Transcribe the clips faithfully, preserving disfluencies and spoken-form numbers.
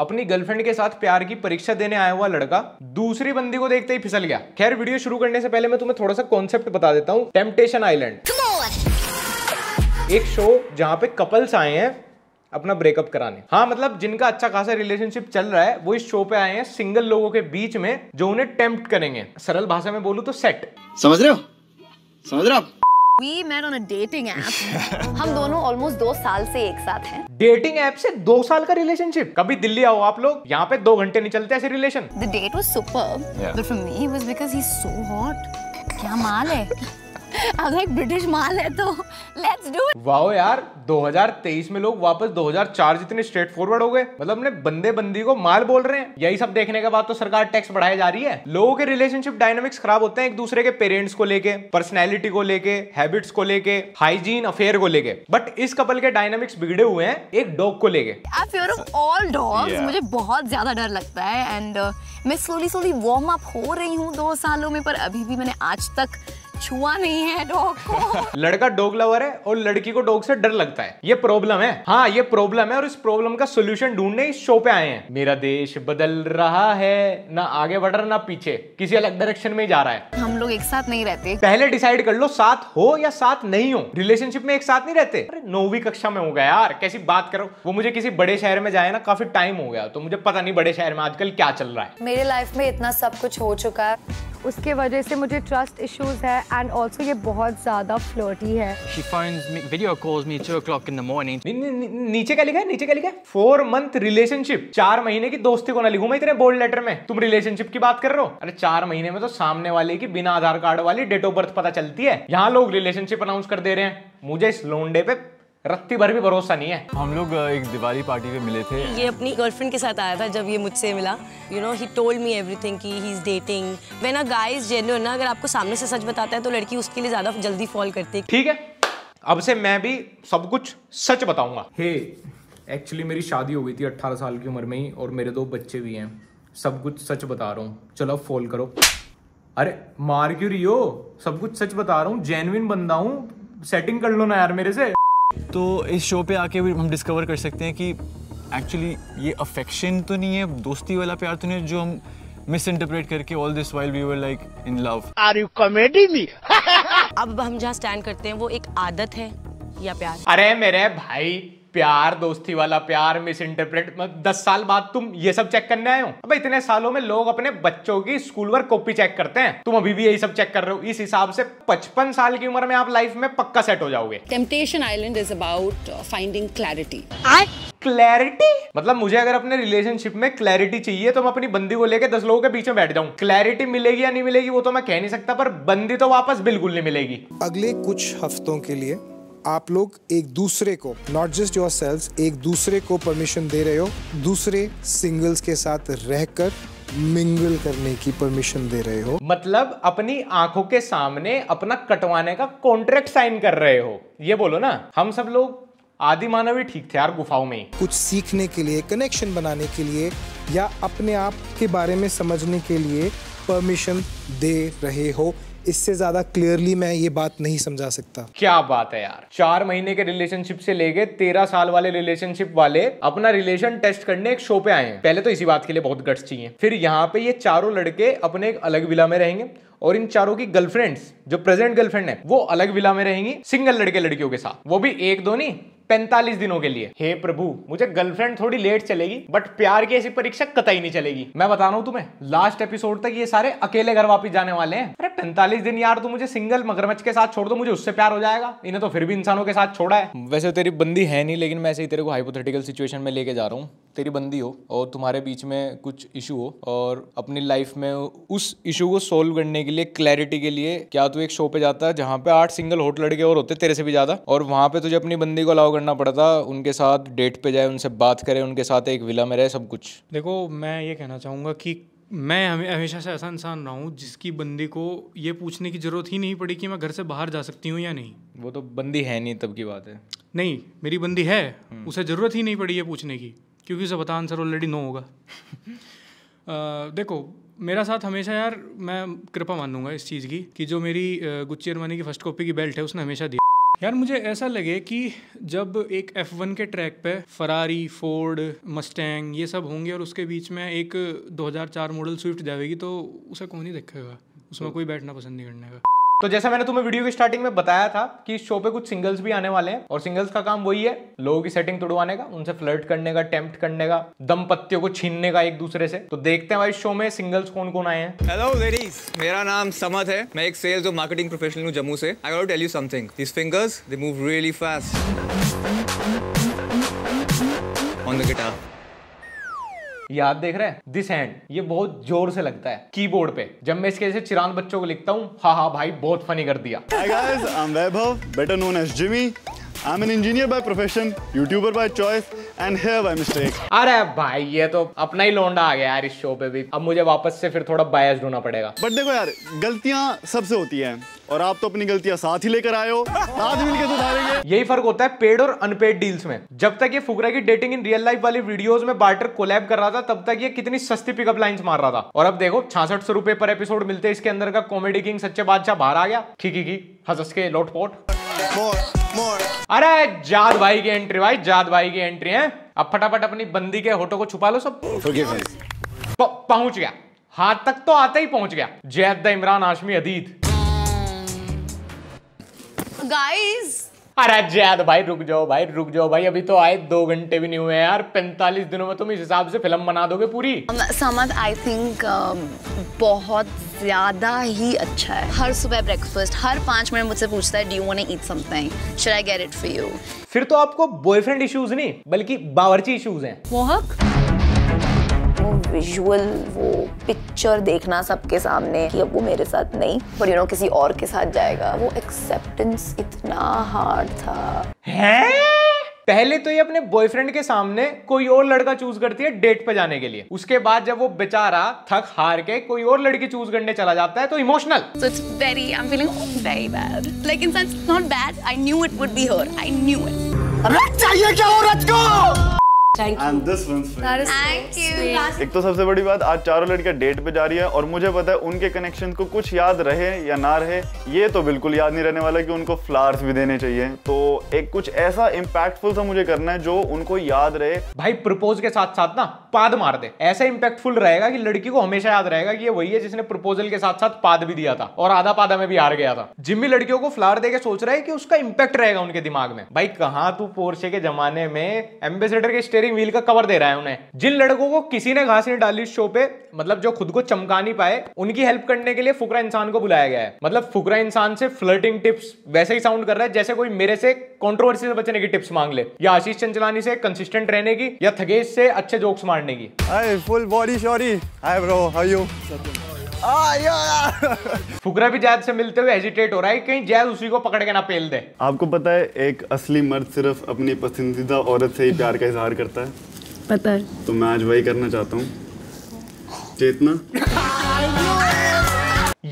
अपनी गर्लफ्रेंड के साथ प्यार की परीक्षा देने आया हुआ लड़का दूसरी बंदी को देखते ही फिसल गया। खैर, वीडियो शुरू करने से पहले मैं तुम्हें थोड़ा सा कॉन्सेप्ट बता देता हूँ। टेम्पटेशन आइलैंड एक शो जहाँ पे कपल्स आए हैं अपना ब्रेकअप कराने। हाँ, मतलब जिनका अच्छा खासा रिलेशनशिप चल रहा है वो इस शो पे आए हैं सिंगल लोगों के बीच में जो उन्हें टेम्प्ट करेंगे। सरल भाषा में बोलूं तो सेट। समझ रहे हो? समझ रहे हो आप? We met on a dating app. हम दोनों ऑलमोस्ट दो साल से एक साथ हैं। डेटिंग ऐप से दो साल का रिलेशनशिप? कभी दिल्ली आओ आप लोग, यहाँ पे दो घंटे नहीं चलते ऐसे relation. The date was superb, but for me it was because he's so hot. क्या माल है? अगर एक ब्रिटिश माल है तो लेट्स डू इट। वाओ यार, दो हज़ार तेईस में लोग वापस दो हज़ार चार जितने स्ट्रेट फॉरवर्ड हो गए। मतलब अपने बंदे बंदी को माल बोल रहे हैं। यही सब देखने के बाद तो सरकार टैक्स बढ़ाए जा रही है। लोगों के रिलेशनशिप डायनामिक्स खराब होते हैं एक दूसरे के पेरेंट्स को लेके, पर्सनैलिटी को लेके, हैबिट्स को लेके, हाइजीन, अफेयर को लेके। बट इस कपल के डायनामिक्स बिगड़े हुए हैं एक डॉग को लेके। I fear of all dogs, मुझे बहुत ज्यादा डर लगता है। एंड मैं स्लोली स्लोली वार्म अप हो रही हूँ दो सालों में, पर अभी भी मैंने आज तक छुआ नहीं है डॉग को। लड़का डॉग लवर है और लड़की को डॉग से डर लगता है। ये प्रॉब्लम है। हाँ, ये प्रॉब्लम है और इस प्रॉब्लम का सोल्यूशन ढूंढने इस शो पे आए हैं। मेरा देश बदल रहा है, ना आगे बढ़ रहा ना पीछे, किसी अलग डायरेक्शन में ही जा रहा है। हम लोग एक साथ नहीं रहते। पहले डिसाइड कर लो साथ हो या साथ नहीं हो। रिलेशनशिप में एक साथ नहीं रहते? अरे नौवीं कक्षा में हो गया यार, कैसी बात करो। वो मुझे किसी बड़े शहर में जाए ना, काफी टाइम हो गया तो मुझे पता नहीं बड़े शहर में आजकल क्या चल रहा है। मेरे लाइफ में इतना सब कुछ हो चुका है, उसके वजह से मुझे ट्रस्ट इश्यूज है एंड ऑल्सो ये बहुत ज्यादा फ्लर्टी है। She finds me, video calls me two o'clock in the morning. नी, नी, नीचे क्या लिखा है? नीचे क्या लिखा है? फोर मंथ रिलेशनशिप, चार महीने की दोस्ती को ना लिखूं मैं इतने बोल्ड लेटर में। तुम रिलेशनशिप की बात कर रहे हो? अरे चार महीने में तो सामने वाले की बिना आधार कार्ड वाली डेट ऑफ बर्थ पता चलती है। यहाँ लोग रिलेशनशिप अनाउंस कर दे रहे हैं। मुझे इस लोंडे पे रत्ती भर भी भरोसा नहीं है। हम लोग एक दिवाली पार्टी पे मिले थे। ये अपनी गर्लफ्रेंड के साथ आया था। जब ये मुझसे मिला, you know, he told me everything कि he is dating. When a guy is genuine ना, अगर आपको सामने से सच बताता है तो लड़की उसके लिए ज्यादा जल्दी फॉल करती है। ठीक है, अब से मैं भी सब कुछ सच बताऊंगा। हे, एक्चुअली मेरी शादी हो गई थी अट्ठारह साल की उम्र में ही और मेरे दो बच्चे भी हैं। सब कुछ सच बता रहा हूँ। चलो फॉल करो। अरे मार क्यों रही हो? सब कुछ सच बता रहा हूँ, जेन्युइन बंदा हूँ। सेटिंग कर लो ना यार मेरे से। तो इस शो पे आके भी हम डिस्कवर कर सकते हैं कि एक्चुअली ये अफेक्शन तो नहीं है, दोस्ती वाला प्यार तो नहीं है जो हम मिसइंटरप्रेट करके all this while we were like in love. Are you comedy me? अब हम जहाँ स्टैंड करते हैं वो एक आदत है या प्यार? अरे मेरे भाई, प्यार, दोस्ती वाला प्यार, मिस इंटरप्रेट मत। दस साल बाद तुम ये सब चेक करने आए हो? अबे इतने सालों में लोग अपने बच्चों की स्कूल वर्क कॉपी चेक करते हैं, तुम अभी भी यही सब चेक कर रहे हो। इस हिसाब से पचपन साल की उम्र में आप लाइफ में पक्का सेट हो जाओगे। Temptation island is about finding clarity. Clarity मतलब मुझे अगर अपने रिलेशनशिप में क्लैरिटी चाहिए तो मैं अपनी बंदी को लेकर दस लोगों के बीच में बैठ जाऊँ। क्लैरिटी मिलेगी या नहीं मिलेगी वो तो मैं कह नहीं सकता, पर बंदी तो वापस बिल्कुल नहीं मिलेगी। अगले कुछ हफ्तों के लिए आप लोग एक दूसरे को, नॉट जस्ट योरसेल्व्स, एक दूसरे को परमिशन दे रहे हो दूसरे सिंगल्स के साथ रहकर मिंगल करने की परमिशन दे रहे हो। मतलब अपनी आंखों के सामने अपना कटवाने का कॉन्ट्रैक्ट साइन कर रहे हो, ये बोलो ना। हम सब लोग आदि मानव ही ठीक थे यार, गुफाओं में। कुछ सीखने के लिए, कनेक्शन बनाने के लिए या अपने आप के बारे में समझने के लिए परमिशन दे रहे हो। इससे ज्यादा क्लियरली मैं ये बात नहीं समझा सकता। क्या बात है यार, चार महीने के रिलेशनशिप से लेके तेरह साल वाले रिलेशनशिप वाले अपना रिलेशन टेस्ट करने एक शो पे आए हैं। पहले तो इसी बात के लिए बहुत गट्स चाहिए। फिर यहाँ पे ये चारों लड़के अपने एक अलग विला में रहेंगे और इन चारों की गर्लफ्रेंड्स, जो प्रेजेंट गर्लफ्रेंड है, वो अलग विला में रहेंगी सिंगल लड़के लड़कियों के साथ, वो भी एक दो नहीं पैंतालीस दिनों के लिए। हे प्रभु, मुझे गर्लफ्रेंड थोड़ी लेट चलेगी बट प्यार की ऐसी परीक्षा कतई नहीं चलेगी। मैं बता रहा हूँ तुम्हें, लास्ट एपिसोड तक ये सारे अकेले घर वापस जाने वाले हैं। अरे पैंतालीस दिन यार, तू मुझे सिंगल मगरमच्छ के साथ छोड़ दो, मुझे उससे प्यार हो जाएगा। इन्हें तो फिर भी इंसानों के साथ छोड़ा है। वैसे तेरी बंदी है नहीं, लेकिन मैं ऐसे ही तेरे को हाइपोथेटिकल सिचुएशन में लेके जा रहा हूँ। तेरी बंदी हो और तुम्हारे बीच में कुछ इशू हो और अपनी लाइफ में उस इशू को सोल्व करने के लिए, क्लैरिटी के लिए, क्या तू एक शो पे जाता है जहाँ पे आठ सिंगल हॉट लड़के और होते तेरे से भी ज्यादा, और वहाँ पे तुझे अपनी बंदी को अलाउ करना पड़ता उनके साथ डेट पे जाए, उनसे बात करे, उनके साथ एक विला में रहे, सब कुछ? देखो, मैं ये कहना चाहूंगा कि मैं हमेशा से ऐसा इंसान रहा हूँ जिसकी बंदी को ये पूछने की जरूरत ही नहीं पड़ी कि मैं घर से बाहर जा सकती हूँ या नहीं। वो तो बंदी है नहीं तब की बात है। नहीं, मेरी बंदी है, उसे जरूरत ही नहीं पड़ी ये पूछने की क्योंकि उसे पता आंसर ऑलरेडी नो होगा। आ, देखो, मेरा साथ हमेशा यार, मैं कृपा मानूंगा इस चीज़ की कि जो मेरी गुच्ची अरमानी की फर्स्ट कॉपी की बेल्ट है उसने हमेशा दी। यार मुझे ऐसा लगे कि जब एक एफ वन के ट्रैक पे फरारी, फोर्ड, मस्टैंग ये सब होंगे और उसके बीच में एक दो हज़ार चार मॉडल स्विफ्ट जाएगी तो उसे कौन ही देखेगा, उसमें कोई बैठना पसंद नहीं करने का। तो जैसा मैंने तुम्हें वीडियो की स्टार्टिंग में बताया था कि इस शो पे कुछ सिंगल्स भी आने वाले हैं और सिंगल्स का काम वही है, लोगों की सेटिंग तोड़वाने का, उनसे फ्लर्ट करने का, टेम्प्ट करने का, दंपत्तियों को छीनने का एक दूसरे से। तो देखते हैं भाई शो में सिंगल्स कौन कौन आए हैं। हेलो लेडीज, मेरा नाम समद है, मैं एक सेल्स और मार्केटिंग प्रोफेशनल हूँ जम्मू से। I want to tell you something, this fingers they move really fast on the guitar. याद देख रहे हैं दिस हैंड, ये बहुत जोर से लगता है कीबोर्ड पे। जब मैं इसके जैसे चिरान बच्चों को लिखता हूँ, हाँ हाँ भाई बहुत फनी कर दिया। Hi guys, I'm Vaibhav, better known as Jimmy. I'm an engineer by profession, YouTuber by choice, and here by mistake. अरे भाई ये तो अपना ही लौंडा आ गया यार इस शो पे भी। अब मुझे वापस से फिर थोड़ा बायस्ड होना पड़ेगा। बट देखो यार गलतियाँ सबसे होती हैं और आप तो अपनी गलतियाँ साथ ही लेकर आए हो, साथ मिलकर सुधारेंगे। यही फर्क होता है पेड और अनपेड डील्स में। जब तक ये फुकरा की डेटिंग इन रियल लाइफ वाली वीडियोस में बार्टर कोलैब कर रहा था तब तक ये कितनी सस्ती पिकअप लाइंस मार रहा था, और अब देखो छियासठ सौ रुपए पर एपिसोड मिलते हैं, इसके अंदर का कॉमेडी किंग सच्चे बादशाह बाहर आ गया। खिकी की हंस के लोटपोट। अरे जाद भाई की एंट्री, भाई जाद भाई की एंट्री है। अब फटाफट अपनी बंदी के होठों को छुपा लो सब। पहुंच गया, हाथ तक तो आते ही पहुंच गया। जैद इमरान हाशमी अदीद। गाइस अरे जैद भाई रुक जाओ भाई रुक जाओ भाई, अभी तो आए दो घंटे भी नहीं हुए यार। पैंतालीस दिनों में तुम इस हिसाब से फिल्म बना दोगे पूरी। समद आई थिंक बहुत ज़्यादा ही अच्छा है। हर सुबह ब्रेकफास्ट, हर पाँच मिनट मुझसे पूछता है, do you want to eat something, should I get it for you. फिर तो आपको बॉयफ्रेंड इश्यूज नहीं बल्कि बावर्ची इश्यूज हैं। मोहक वो विजुअल, वो पिक्चर देखना सबके सामने कि अब वो मेरे साथ नहीं पर यू नो किसी और के साथ जाएगा, वो एक्सेप्टेंस इतना हार्ड था। है पहले तो ये अपने बॉयफ्रेंड के सामने कोई और लड़का चूज करती है डेट पे जाने के लिए, उसके बाद जब वो बेचारा थक हार के कोई और लड़की चूज करने चला जाता है तो emotional. So it's very, I'm feeling very bad. Like in sense, not bad. I knew it would be her. I knew it. अरे चाहिए क्या औरत को? Thank you. And this one's free. Thank you. एक तो सबसे बड़ी बात, आज चारों लड़कियां डेट पे जा रही है और मुझे पता है उनके कनेक्शन को कुछ याद रहे या ना रहे ये तो बिल्कुल याद नहीं रहने वाला कि उनको फ्लावर्स भी देने चाहिए। तो एक कुछ ऐसा इम्पैक्टफुल सा मुझे करना है जो उनको याद रहे। भाई प्रपोज के साथ साथ ना पाद मार दे, ऐसा इम्पैक्टफुल रहेगा कि लड़की को हमेशा याद रहेगा कि ये वही है जिसने प्रपोजल के साथ साथ पाद भी दिया था और आधा पादा में भी हार गया था। जिम्मी लड़कियों को फ्लावर देके सोच रहा है कि उसका इम्पैक्ट रहेगा उनके दिमाग में। भाई कहाँ तू पोर्शे के जमाने में एम्बेसडर के स्टेयरिंग व्हील का कवर दे रहा है उन्हें। जिन लड़कों को किसी ने घास नहीं डाली इस शो पे, मतलब जो खुद को चमका नहीं पाए, उनकी हेल्प करने के लिए फुकरा इंसान को बुलाया गया है। मतलब फुकरा इंसान से फ्लर्टिंग टिप्स वैसे ही साउंड कर रहा है जैसे कोई मेरे से कंट्रोवर्सी से बचने की टिप्स मांग ले, या आशीष चंचलानी से कंसिस्टेंट रहने की, या थगेश से अच्छे जोक्स मारने की। Hi full body sorry, hi bro how you. Fukra भी जैद से मिलते हुए हेजिटेट हो रहा है कहीं जैद उसी को पकड़ के ना पेल दे। आपको पता है एक असली मर्द सिर्फ अपनी पसंदीदा औरत से ही प्यार का इजहार करता है। पता है। तो मैं आज वही करना चाहता हूँ चेतना।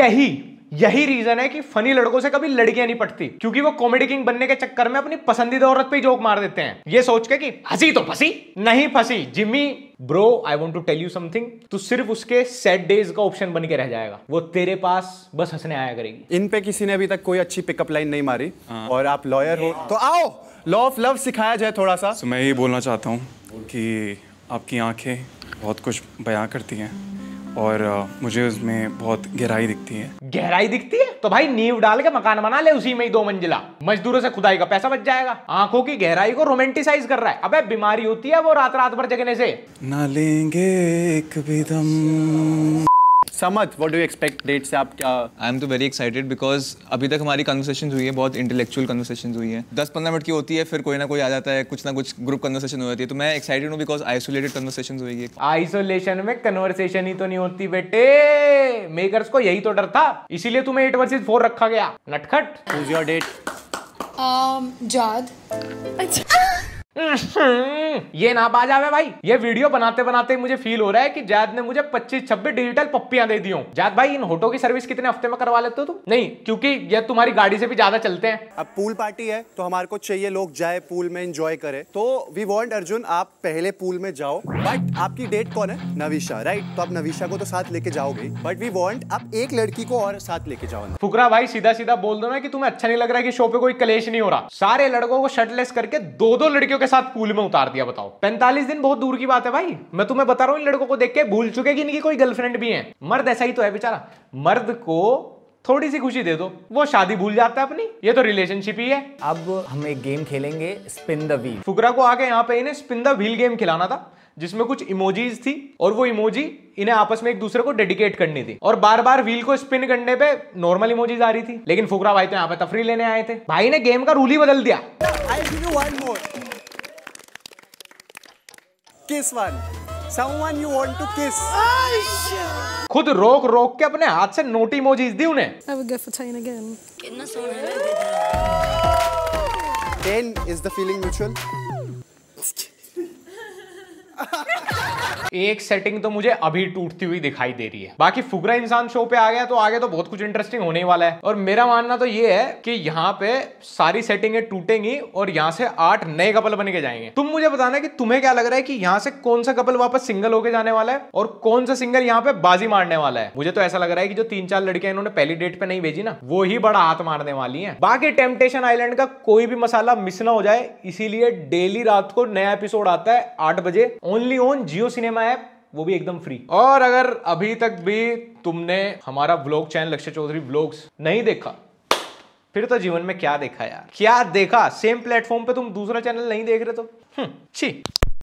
यही यही रीजन है कि फनी लड़कों से कभी लड़कियां नहीं पटती, क्योंकि वो कॉमेडी किंग बनने के चक्कर में अपनी पसंदीदा औरत पे ही जोक मार देते हैं ये सोच के कि हंसी तो फंसी नहीं फंसी। Jimmy bro I want to tell you something, तू सिर्फ उसके सैड डेज का ऑप्शन बन के रह जाएगा, वो तेरे पास बस हंसने आया करेगी। इन पे किसी ने अभी तक कोई अच्छी पिकअप लाइन नहीं मारी और आप लॉयर हो तो आओ लॉ ऑफ लव सिखाया जाए थोड़ा सा। so, मैं ये बोलना चाहता हूँ कि आपकी आंखें बहुत कुछ बयां करती हैं और uh, मुझे उसमें बहुत गहराई दिखती है। गहराई दिखती है तो भाई नींव डाल के मकान बना ले उसी में ही, दो मंजिला, मजदूरों से खुदाई का पैसा बच जाएगा। आंखों की गहराई को रोमांटिसाइज कर रहा है। अबे बीमारी होती है वो रात रात भर जगने से। ना लेंगे एक भी दम। समझ what do you expect date से आप क्या? आई एम तो वेरी एक्साइटेड बिकॉज अभी तक हमारी कन्वर्सेशन हुई है, बहुत इंटेलेक्चुअल कन्वर्सेशन हुई है, दस पंद्रह मिनट की होती है, फिर कोई ना कोई आ जाता है, कुछ ना कुछ ग्रुप कन्वर्सेशन हो जाती है। तो मैं एक्साइटेड हूँ बिकॉज आइसोलेटेड कन्वर्सेशन हुई। आइसोलेशन में कन्वर्सेशन ही तो नहीं होती बेटे, मेकर्स को यही तो डर था, इसीलिए तुम्हें एट वर्सेस फोर रखा गया नटखट। Who's your date? Um, जाद। अच्छा ये ना बाजा है भाई। ये वीडियो बनाते बनाते मुझे फील हो रहा है कि जैद ने मुझे पच्चीस छब्बीस डिजिटल पप्पियां दे दी हूं। जैद भाई, इन होटो की सर्विस कितने हफ्ते में करवा लेते हो तुम? नहीं, क्योंकि ये तुम्हारी गाड़ी से भी ज्यादा चलते हैं। अब पूल पार्टी है तो हमारे को चाहिए लोग जाए पूल में एंजॉय करे, तो वी वांट अर्जुन आप पहले पूल में जाओ। बट आपकी डेट कौन है? नविशा, राइट? तो आप नविशा को तो साथ लेके जाओगे, बट वी वांट आप एक लड़की को और साथ लेके जाओ। फुकरा भाई, सीधा सीधा बोल दो ना कि तुम्हें अच्छा नहीं लग रहा है कि शो पे कोई कलेश नहीं हो रहा। सारे लड़कों को शर्टलेस करके दो दो लड़कियों के साथ पूल में उतार दिया, बताओ। पैंतालीस दिन बहुत दूर की बात है भाई। मैं तुम्हें बता रहा हूँ, इन लड़कों को देख के भूल चुके कि इनकी कोई गर्लफ्रेंड भी है। मर्द ऐसा ही तो है बेचारा, मर्द को थोड़ी सी खुशी दे दो वो शादी भूल जाता है अपनी। ये तो रिलेशनशिप ही है। अब हम एक गेम खेलेंगे, स्पिन द व्हील। फुकरा को आके यहाँ पे इन्हें स्पिन द व्हील गेम खिलाना था, जिसमें कुछ इमोजीज थी और वो इमोजी इन्हें आपस में एक दूसरे को डेडिकेट करनी थी, और बार बार व्हील को स्पिन करने पे नॉर्मल इमोजीज आ रही थी। लेकिन फुकरा भाई तो यहाँ पे तफरी लेने आए थे, भाई ने गेम का रूल ही बदल दिया। I'll give you one more. Kiss one. Someone you want to kiss. खुद रोक रोक के अपने हाथ से नोटी इमोजीज दी उन्हें। कितना सोना है। Then is the feeling mutual. एक सेटिंग तो मुझे अभी टूटती हुई दिखाई दे रही है। बाकी फुकरा इंसान शो पे आ गया तो आगे तो बहुत कुछ इंटरेस्टिंग होने वाला है। और मेरा मानना तो ये है कि यहाँ पे सारी सेटिंगें टूटेंगी और यहाँ से आठ नए कपल बन के जाएंगे। तुम मुझे बताना कि तुम्हें क्या लग रहा है कि यहाँ से कौन सा कपल वापस सिंगल होके जाने वाला है और कौन सा सिंगल यहाँ पे बाजी मारने वाला है। मुझे तो ऐसा लग रहा है कि जो तीन चार लड़कियां इन्होंने पहली डेट पे नहीं भेजी ना, वो ही बड़ा हाथ मारने वाली है। बाकी टेम्पटेशन आइलैंड का कोई भी मसाला मिस ना हो जाए, इसीलिए डेली रात को नया एपिसोड आता है आठ बजे only on Jio cinema app, वो भी एकदम फ्री। और अगर अभी तक भी तुमने हमारा व्लॉग चैनल लक्ष्य चौधरी व्लॉग्स नहीं देखा, फिर तो जीवन में क्या देखा यार, क्या देखा। सेम प्लेटफॉर्म पे तुम दूसरा चैनल नहीं देख रहे तो छी।